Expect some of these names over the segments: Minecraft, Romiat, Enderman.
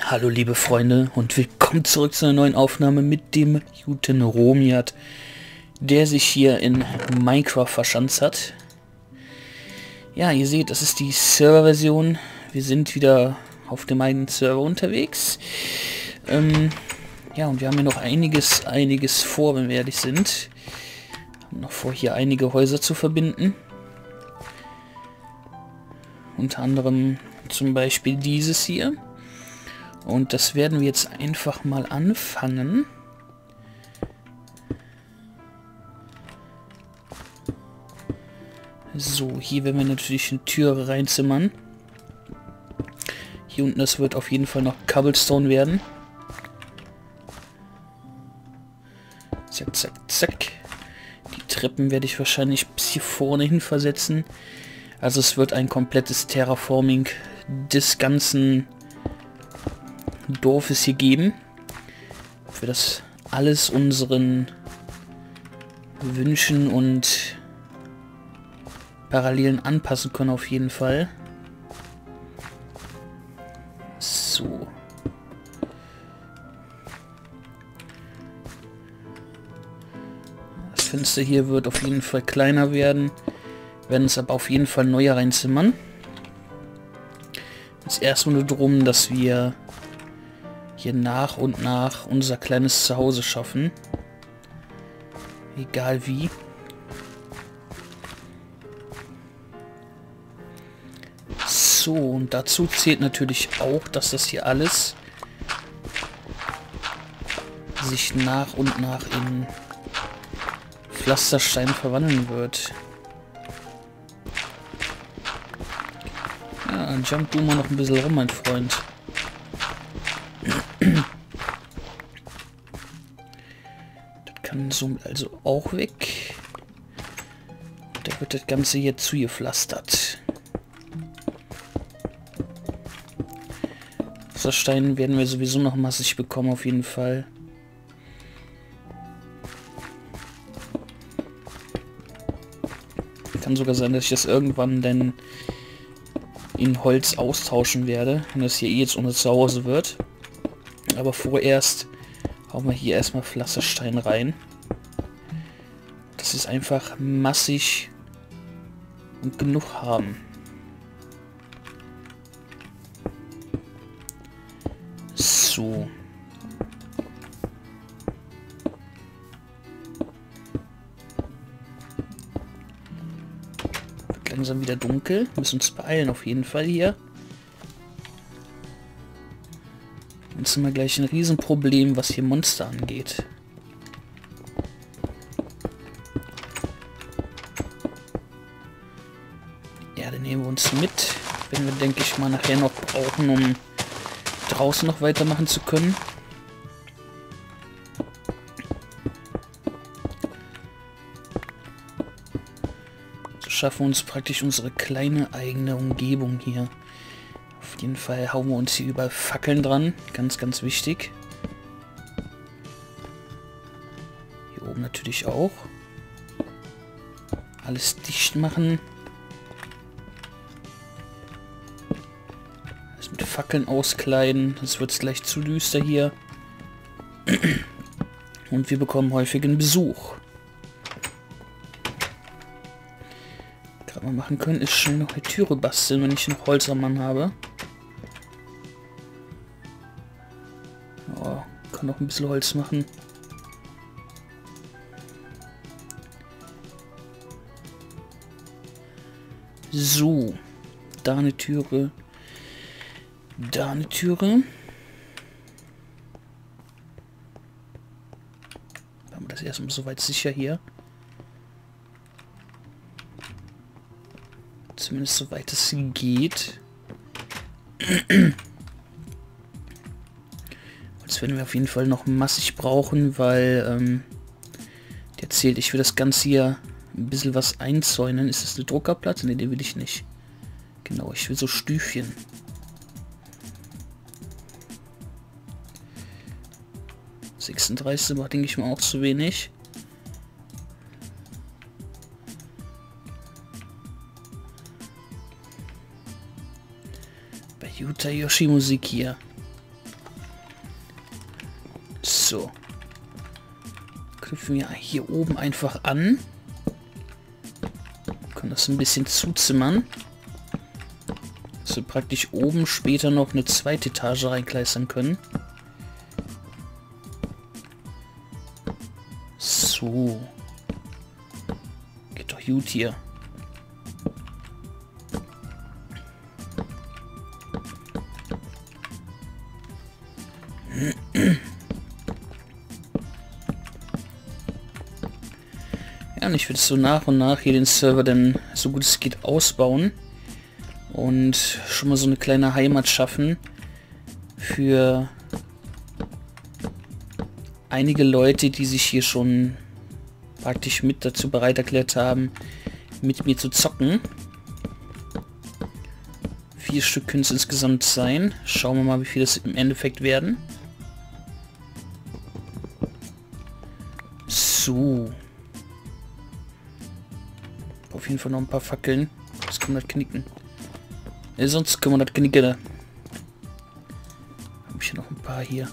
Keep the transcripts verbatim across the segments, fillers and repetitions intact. Hallo liebe Freunde und willkommen zurück zu einer neuen Aufnahme mit dem guten Romiat, der sich hier in Minecraft verschanzt hat. Ja, ihr seht, das ist die Serverversion. Wir sind wieder auf dem eigenen Server unterwegs. Ähm, ja, und wir haben hier noch einiges, einiges vor, wenn wir ehrlich sind. Wir haben noch vor, hier einige Häuser zu verbinden. Unter anderem zum Beispiel dieses hier. Und das werden wir jetzt einfach mal anfangen. So, hier werden wir natürlich eine Tür reinzimmern. Hier unten, das wird auf jeden Fall noch Cobblestone werden. Zack, zack, zack. Die Treppen werde ich wahrscheinlich bis hier vorne hin versetzen. Also es wird ein komplettes Terraforming des ganzen Dorfes hier geben, für das alles unseren Wünschen und Parallelen anpassen können auf jeden Fall. So. Das Fenster hier wird auf jeden Fall kleiner werden, werden es aber auf jeden Fall neue reinzimmern. Es ist erstmal nur darum, dass wir hier nach und nach unser kleines Zuhause schaffen. Egal wie. So, und dazu zählt natürlich auch, dass das hier alles sich nach und nach in Pflasterstein verwandeln wird. Ja, dann jump du mal noch ein bisschen rum, mein Freund. Somit also auch weg. Da wird das Ganze hier zugepflastert. Pflasterstein werden wir sowieso noch massig bekommen auf jeden Fall. Kann sogar sein, dass ich das irgendwann dann in Holz austauschen werde, wenn das hier jetzt unser Zuhause wird. Aber vorerst hauen wir hier erstmal Pflasterstein rein. Das ist einfach massig und genug haben. So. Wird langsam wieder dunkel. Wir müssen uns beeilen auf jeden Fall hier. Jetzt haben wir gleich ein Riesenproblem, was hier Monster angeht. Ja, dann nehmen wir uns mit, wenn wir, denke ich mal, nachher noch brauchen, um draußen noch weitermachen zu können. So schaffen wir uns praktisch unsere kleine eigene Umgebung hier. Auf jeden Fall hauen wir uns hier überall Fackeln dran. Ganz, ganz wichtig. Hier oben natürlich auch. Alles dicht machen. Alles mit Fackeln auskleiden. Sonst wird es gleich zu düster hier. Und wir bekommen häufigen Besuch. Was wir machen können, ist schon noch eine Türe basteln, wenn ich einen Holzermann habe. Kann noch ein bisschen Holz machen. So. Da eine Türe. Da eine Türe. Machen wir das erstmal soweit sicher hier. Zumindest soweit es geht. Werden wir auf jeden Fall noch massig brauchen, weil ähm, der zählt, ich will das Ganze hier ein bisschen was einzäunen. Ist das eine Druckerplatte? Ne, die will ich nicht. Genau, ich will so Stüfchen. sechsunddreißig war, denke ich mal, auch zu wenig. Tayoshi-Musik hier. So. Knüpfen wir hier oben einfach an. Können das ein bisschen zuzimmern. Dass wir praktisch oben später noch eine zweite Etage reinkleistern können. So. Geht doch gut hier. Ja, und ich will so nach und nach hier den Server dann so gut es geht ausbauen und schon mal so eine kleine Heimat schaffen für einige Leute, die sich hier schon praktisch mit dazu bereit erklärt haben, mit mir zu zocken. Vier Stück können es insgesamt sein. Schauen wir mal, wie viel das im Endeffekt werden. So. Auf jeden Fall noch ein paar Fackeln. Sonst können wir das knicken. Ja, sonst können wir das knicken. Da habe ich ja noch ein paar hier.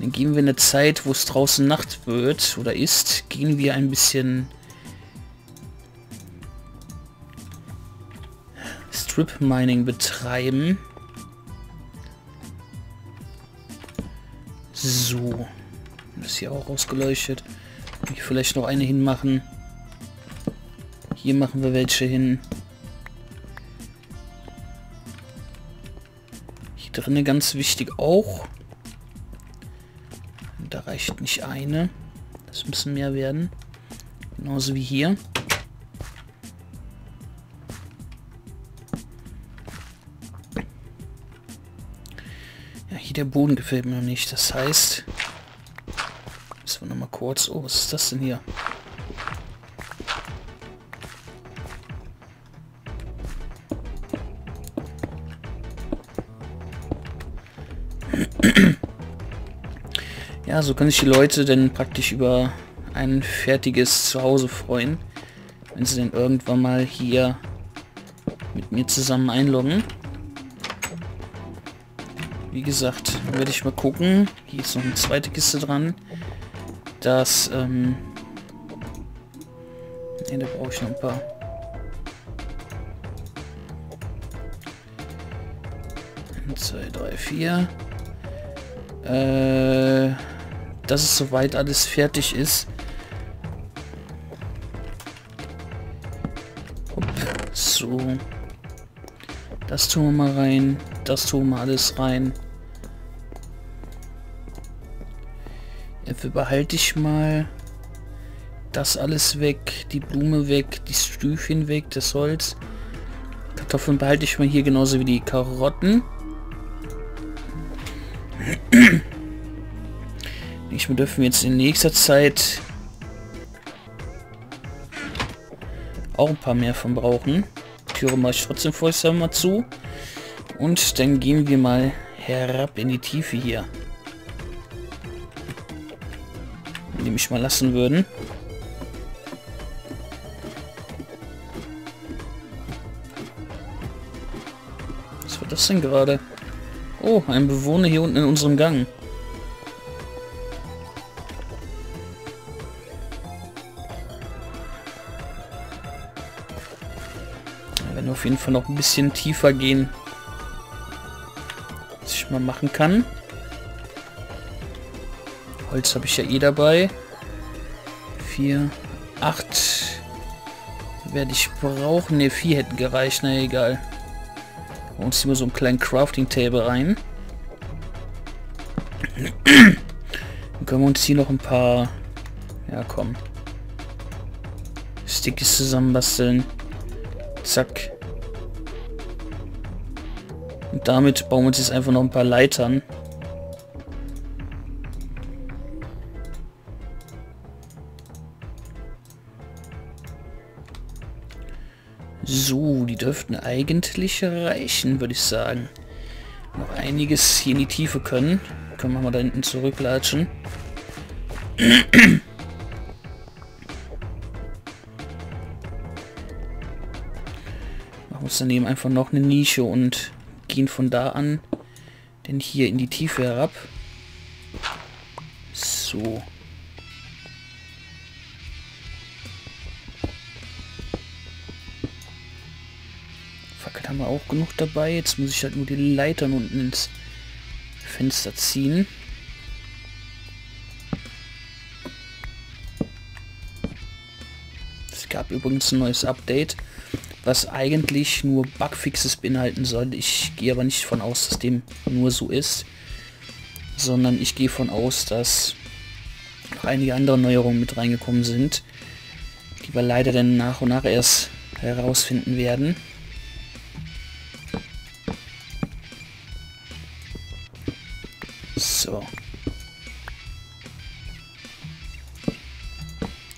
Dann gehen wir in der Zeit, wo es draußen Nacht wird oder ist, gehen wir ein bisschen Strip Mining betreiben. So, das hier auch ausgeleuchtet. Hier vielleicht noch eine hinmachen. Hier machen wir welche hin. Hier drinnen ganz wichtig auch. Da reicht nicht eine. Das müssen mehr werden. Genauso wie hier. Ja, hier der Boden gefällt mir noch nicht. Das heißt... Müssen wir nochmal kurz... Oh, was ist das denn hier? Ja, so können sich die Leute dann praktisch über ein fertiges Zuhause freuen, wenn sie dann irgendwann mal hier mit mir zusammen einloggen. Wie gesagt, werde ich mal gucken. Hier ist noch eine zweite Kiste dran. Das, ähm... Ne, da brauche ich noch ein paar. eins, zwei, drei, vier. Äh... dass es soweit alles fertig ist. Hopp, so. Das tun wir mal rein. Das tun wir alles rein. Äpfel behalte ich mal. Das alles weg. Die Blume weg. Die Stüfchen weg. Das Holz. Kartoffeln behalte ich mal hier genauso wie die Karotten. Ich wir dürfen jetzt in nächster Zeit auch ein paar mehr von brauchen. Türe mache ich trotzdem vorher mal zu. Und dann gehen wir mal herab in die Tiefe hier. Wenn die mich mal lassen würden. Was war das denn gerade? Oh, ein Bewohner hier unten in unserem Gang. Auf jeden Fall noch ein bisschen tiefer gehen, was ich mal machen kann. Holz habe ich ja eh dabei. vier, acht werde ich brauchen. Ne, vier hätten gereicht. Na egal. Und ziehen wir so einen kleinen Crafting-Table rein. Dann können wir uns hier noch ein paar, ja komm, Stickies zusammenbasteln. Zack. Und damit bauen wir uns jetzt einfach noch ein paar Leitern. So, die dürften eigentlich reichen, würde ich sagen. Noch einiges hier in die Tiefe können. Können wir mal da hinten zurücklatschen. Machen wir uns daneben einfach noch eine Nische und gehen von da an denn hier in die Tiefe herab. So. Fackeln haben wir auch genug dabei. Jetzt muss ich halt nur die Leitern unten ins Fenster ziehen. Es gab übrigens ein neues Update, was eigentlich nur Bugfixes beinhalten soll. Ich gehe aber nicht davon aus, dass dem nur so ist, sondern ich gehe davon aus, dass noch einige andere Neuerungen mit reingekommen sind, die wir leider dann nach und nach erst herausfinden werden. So.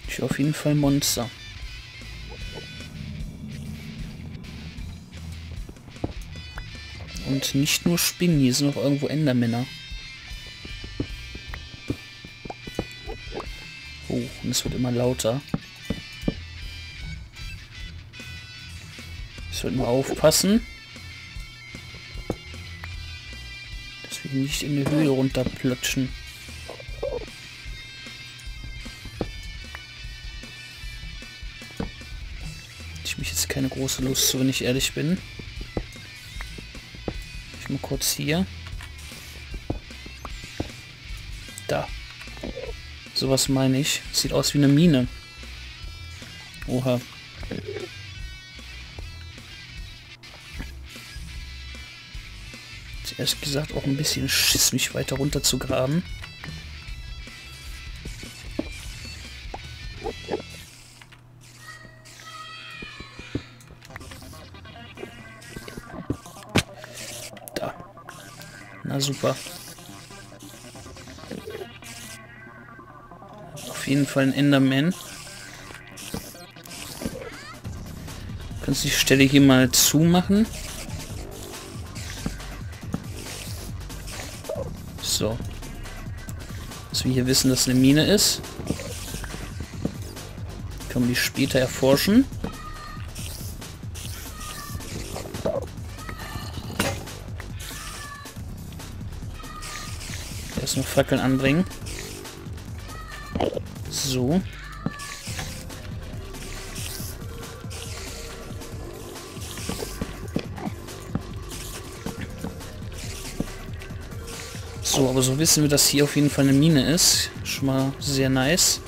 Ich höre auf jeden Fall Monster. Und nicht nur Spinnen, hier sind noch irgendwo Endermänner. Oh, und es wird immer lauter. Ich sollte mal aufpassen, dass wir nicht in die Höhle runterplötschen. Ich mich jetzt keine große Lust zu, wenn ich ehrlich bin. Mal kurz hier. Da. Sowas meine ich. Sieht aus wie eine Mine. Oha. Jetzt ehrlich gesagt auch ein bisschen Schiss, mich weiter runter zu graben. Na super. Auf jeden Fall ein Enderman. Kannst du die Stelle hier mal zumachen? So. Dass wir hier wissen, dass eine Mine ist. Können wir die später erforschen. Noch Fackeln anbringen. So. So, aber so wissen wir, dass hier auf jeden Fall eine Mine ist. Schon mal sehr nice.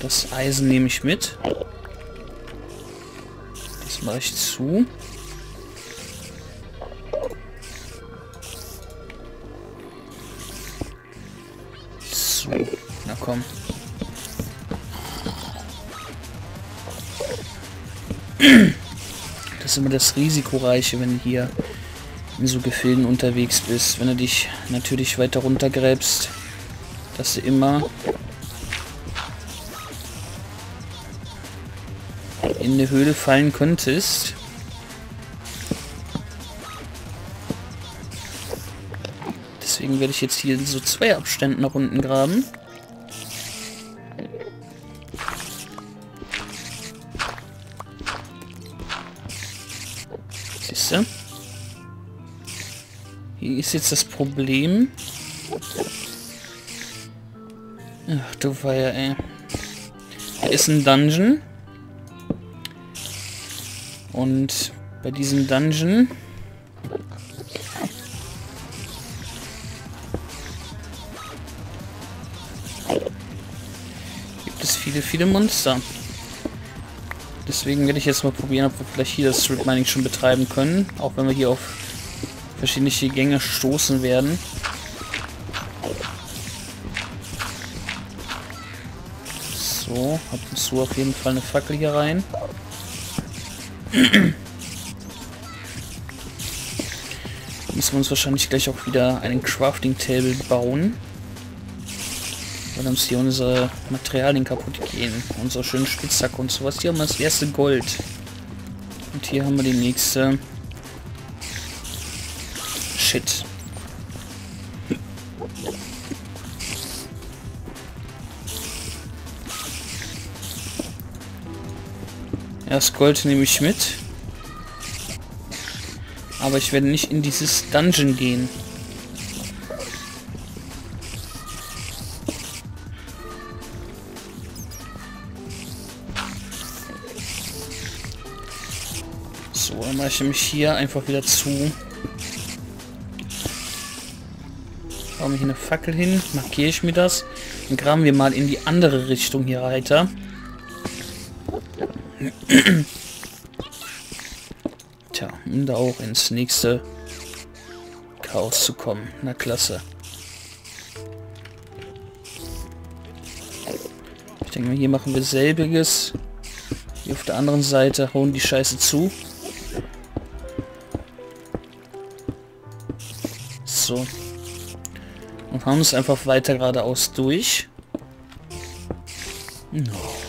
Das Eisen nehme ich mit. Das mache ich zu. Na komm. Das ist immer das Risikoreiche, wenn du hier in so Gefilden unterwegs bist. Wenn du dich natürlich weiter runtergräbst, dass du immer in eine Höhle fallen könntest. Deswegen werde ich jetzt hier in so zwei Abständen nach unten graben. Siehst du? Hier ist jetzt das Problem. Ach du Feier, ey. Da ist ein Dungeon. Und bei diesem Dungeon viele, viele Monster. Deswegen werde ich jetzt mal probieren, ob wir vielleicht hier das Strip Mining schon betreiben können, auch wenn wir hier auf verschiedene Gänge stoßen werden. So, ab und zu auf jeden Fall eine Fackel hier rein. Müssen wir uns wahrscheinlich gleich auch wieder einen Crafting Table bauen. Weil uns hier unsere Materialien kaputt gehen. Unsere schönen Spitzhacke und sowas. Hier haben wir das erste Gold. Und hier haben wir die nächste... Shit. Ja, das Gold nehme ich mit. Aber ich werde nicht in dieses Dungeon gehen. So, dann mache ich mich hier einfach wieder zu. Baue mir hier eine Fackel hin, markiere ich mir das. Dann graben wir mal in die andere Richtung hier weiter. Tja, um da auch ins nächste Chaos zu kommen. Na klasse. Ich denke mal, hier machen wir selbiges. Hier auf der anderen Seite hauen die Scheiße zu. So. Und haben es einfach weiter geradeaus durch.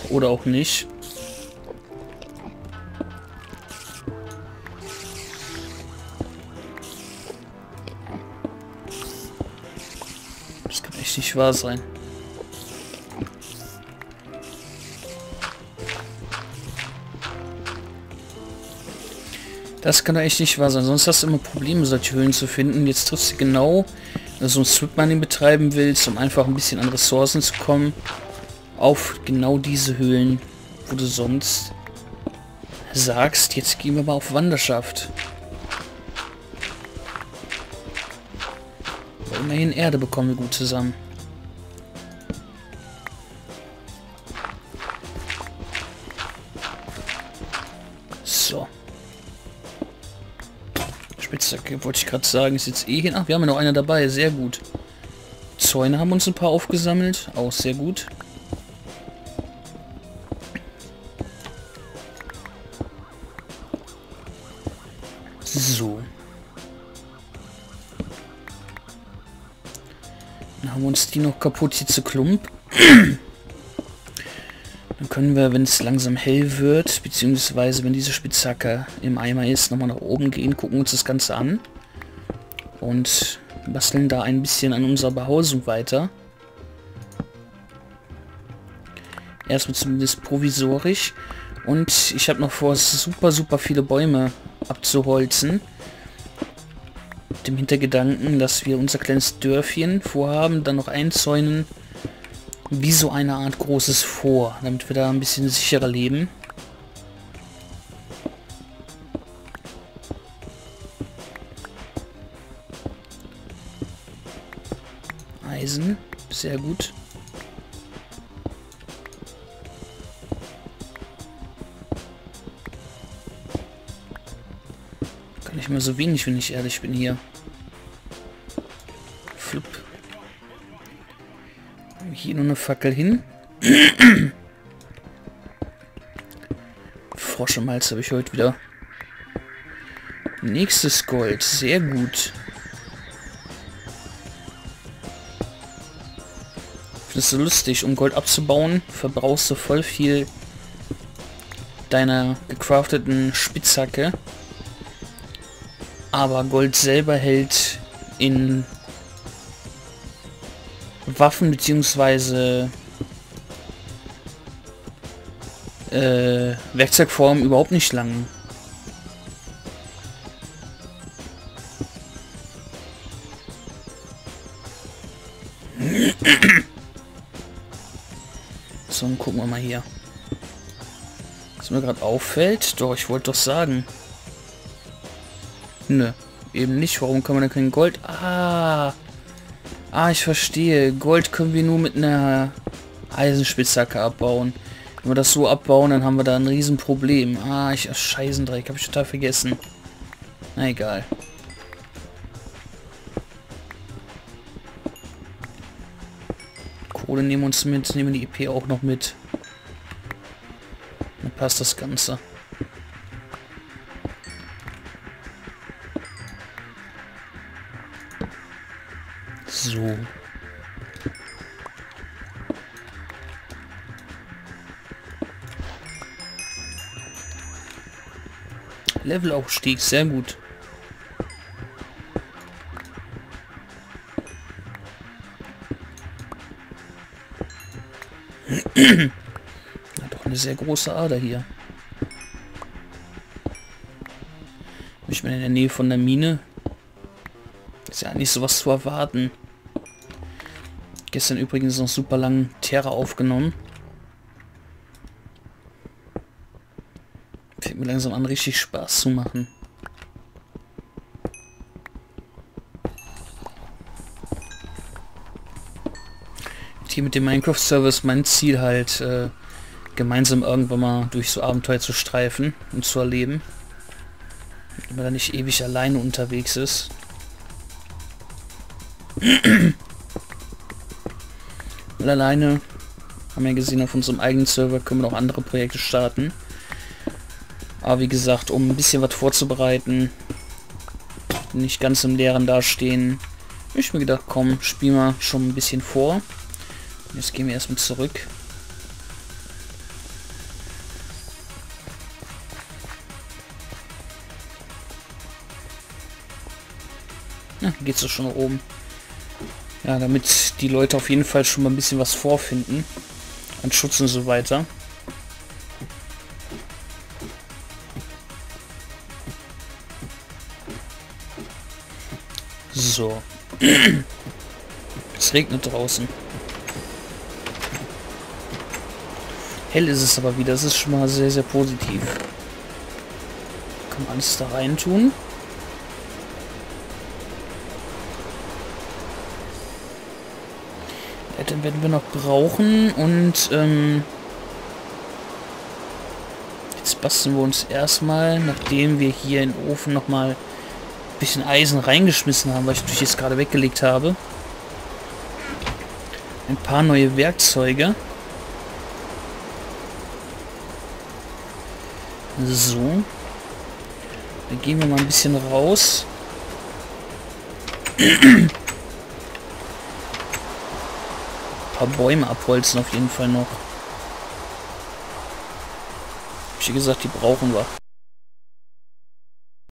Oder auch nicht. Das kann echt nicht wahr sein. Das kann echt nicht wahr sein. Sonst hast du immer Probleme, solche Höhlen zu finden. Jetzt triffst du genau... Also ein Strip-Mining betreiben willst, um einfach ein bisschen an Ressourcen zu kommen, auf genau diese Höhlen, wo du sonst sagst, jetzt gehen wir mal auf Wanderschaft. Aber immerhin Erde bekommen wir gut zusammen. So. Spitzhacke, wollte ich gerade sagen, ist jetzt eh hin. Ach, wir haben ja noch einer dabei, sehr gut. Zäune haben uns ein paar aufgesammelt, auch sehr gut. So. Dann haben wir uns die noch kaputt hier zu Klump. Dann können wir, wenn es langsam hell wird, beziehungsweise wenn diese Spitzhacke im Eimer ist, nochmal nach oben gehen, gucken uns das Ganze an und basteln da ein bisschen an unserer Behausung weiter. Erstmal zumindest provisorisch. Und ich habe noch vor, super, super viele Bäume abzuholzen. Mit dem Hintergedanken, dass wir unser kleines Dörfchen vorhaben, dann noch einzäunen, wie so eine Art großes Vor, damit wir da ein bisschen sicherer leben. Eisen, sehr gut. Kann ich mal so wenig, wenn ich ehrlich bin hier. Flup. Hier nur eine Fackel hin. Froschemalz habe ich heute wieder. Nächstes Gold. Sehr gut. Ich finde es so lustig, um Gold abzubauen, verbrauchst du voll viel deiner gecrafteten Spitzhacke. Aber Gold selber hält in... Waffen bzw. Äh, Werkzeugform überhaupt nicht lang. So, dann gucken wir mal hier. Was mir gerade auffällt, doch ich wollte doch sagen. Nö, eben nicht. Warum kann man da kein Gold? Ah! Ah, ich verstehe. Gold können wir nur mit einer Eisenspitzhacke abbauen. Wenn wir das so abbauen, dann haben wir da ein Riesenproblem. Ah, ich... Ach, Scheißendreck, habe ich total vergessen. Na egal. Kohle nehmen wir uns mit, nehmen wir die E P auch noch mit. Dann passt das Ganze. So. Levelaufstieg, sehr gut. Hat doch eine sehr große Ader hier. Ich Ich bin in der Nähe von der Mine. Ist ja eigentlich sowas zu erwarten. Gestern übrigens noch super lang Terra aufgenommen. Fängt mir langsam an, richtig Spaß zu machen. Hier mit dem Minecraft-Server ist mein Ziel halt, äh, gemeinsam irgendwann mal durch so Abenteuer zu streifen und zu erleben. Wenn man da nicht ewig alleine unterwegs ist. Weil alleine, haben wir ja gesehen, auf unserem eigenen Server können wir noch andere Projekte starten. Aber wie gesagt, um ein bisschen was vorzubereiten, nicht ganz im Leeren dastehen, hab ich mir gedacht, komm, spiel mal schon ein bisschen vor. Jetzt gehen wir erstmal zurück. Na, geht's doch schon nach oben. Ja, damit die Leute auf jeden Fall schon mal ein bisschen was vorfinden. An Schutz und so weiter. So. Es regnet draußen. Hell ist es aber wieder, das ist schon mal sehr, sehr positiv. Kann man alles da rein tun. Ja, den werden wir noch brauchen und ähm, jetzt basteln wir uns erstmal, nachdem wir hier in den Ofen nochmal ein bisschen Eisen reingeschmissen haben, weil ich natürlich jetzt gerade weggelegt habe, ein paar neue Werkzeuge. So, dann gehen wir mal ein bisschen raus. Ein paar Bäume abholzen auf jeden Fall noch. Wie gesagt, die brauchen wir.